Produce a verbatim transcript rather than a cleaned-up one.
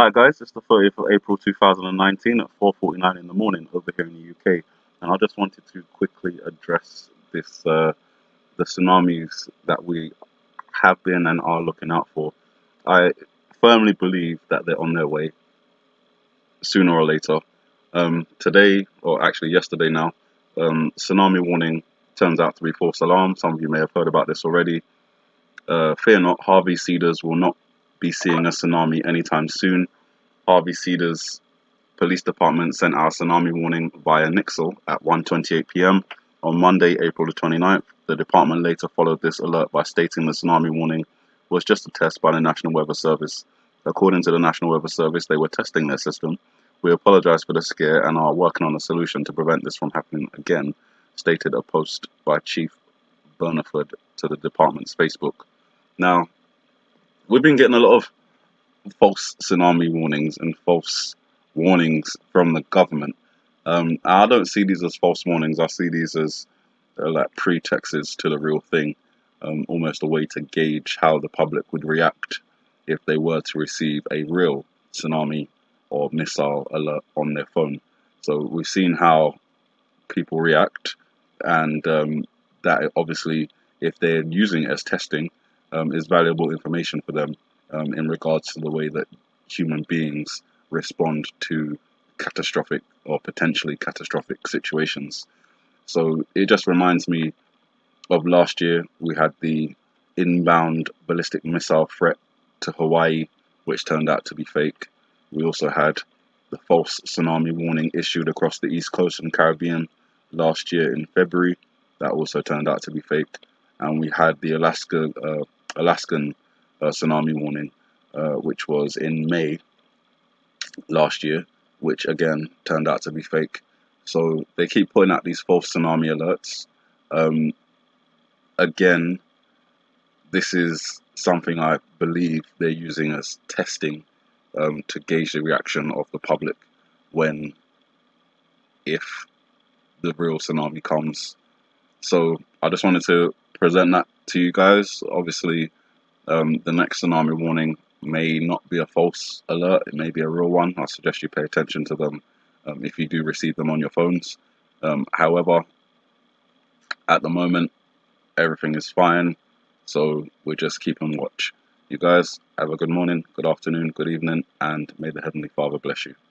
Hi guys, it's the thirtieth of April two thousand nineteen at four forty-nine in the morning over here in the U K, and I just wanted to quickly address this uh, the tsunamis that we have been and are looking out for. I firmly believe that they're on their way sooner or later. Um, today, or actually yesterday now, um, tsunami warning turns out to be false alarm. Some of you may have heard about this already. Uh, fear not, Harvey Cedars will not be seeing a tsunami anytime soon. Harvey Cedars Police Department sent out a tsunami warning via Nixle at one twenty-eight p m on Monday, April the twenty-ninth. The department later followed this alert by stating the tsunami warning was just a test by the National Weather Service. According to the National Weather Service, they were testing their system. "We apologize for the scare and are working on a solution to prevent this from happening again," stated a post by Chief Burnerford to the department's Facebook. Now, we've been getting a lot of false tsunami warnings and false warnings from the government. Um, I don't see these as false warnings. I see these as uh, like pretexts to the real thing, um, almost a way to gauge how the public would react if they were to receive a real tsunami or missile alert on their phone. So we've seen how people react, and um, that obviously, if they're using it as testing, Um, is valuable information for them um, in regards to the way that human beings respond to catastrophic or potentially catastrophic situations. So it just reminds me of last year. We had the inbound ballistic missile threat to Hawaii, which turned out to be fake. We also had the false tsunami warning issued across the East Coast and Caribbean last year in February. That also turned out to be fake. And we had the Alaska uh, Alaskan uh, tsunami warning, uh, which was in May last year, which again turned out to be fake. So they keep putting out these false tsunami alerts. Um, again, this is something I believe they're using as testing um, to gauge the reaction of the public when, if the real tsunami comes. So I just wanted to present that to you guys. Obviously, um, the next tsunami warning may not be a false alert. It may be a real one. I suggest you pay attention to them um, if you do receive them on your phones. Um, however, at the moment, everything is fine. So we're just keeping watch. You guys have a good morning, good afternoon, good evening, and may the Heavenly Father bless you.